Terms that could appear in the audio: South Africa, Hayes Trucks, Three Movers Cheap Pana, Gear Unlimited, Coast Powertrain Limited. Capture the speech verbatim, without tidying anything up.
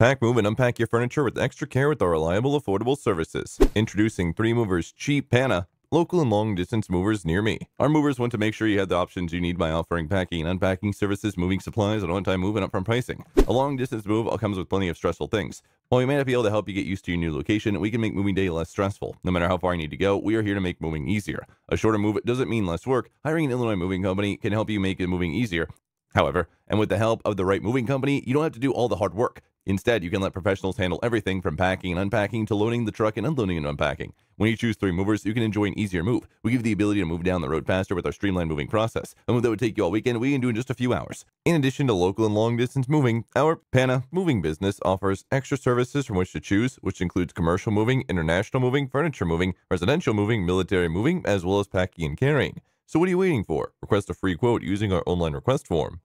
Pack, move, and unpack your furniture with extra care with our reliable, affordable services. Introducing Three Movers Cheap Pana. Local and long-distance movers near me. Our movers want to make sure you have the options you need by offering packing and unpacking services, moving supplies, and on-time move and upfront pricing. A long-distance move comes with plenty of stressful things. While we may not be able to help you get used to your new location, we can make moving day less stressful. No matter how far you need to go, we are here to make moving easier. A shorter move doesn't mean less work. Hiring an Illinois moving company can help you make moving easier. However, and with the help of the right moving company, you don't have to do all the hard work. Instead, you can let professionals handle everything from packing and unpacking to loading the truck and unloading and unpacking. When you choose Three Movers, you can enjoy an easier move. We give the ability to move down the road faster with our streamlined moving process. A move that would take you all weekend, we can do in just a few hours. In addition to local and long-distance moving, our Pana moving business offers extra services from which to choose, which includes commercial moving, international moving, furniture moving, residential moving, military moving, as well as packing and carrying. So what are you waiting for? Request a free quote using our online request form.